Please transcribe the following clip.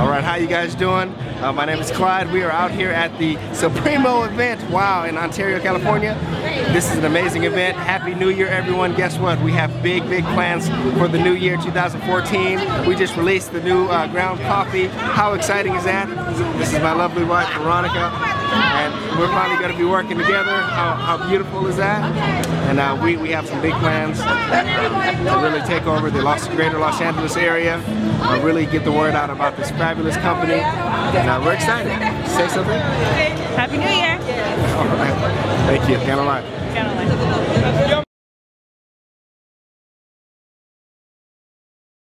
Alright, how you guys doing? My name is Clyde. We are out here at the Supremo event, wow, in Ontario, California. This is an amazing event. Happy New Year, everyone. Guess what? We have big, big plans for the new year, 2014. We just released the new ground coffee. How exciting is that? This is my lovely wife, Veronica, and we're finally going to be working together. How beautiful is that? And we have some big plans to really take over the greater Los Angeles area. Really get the word out about this fabulous company. And we're excited. Say something? Happy New Year. All right. Thank you. Ganolife.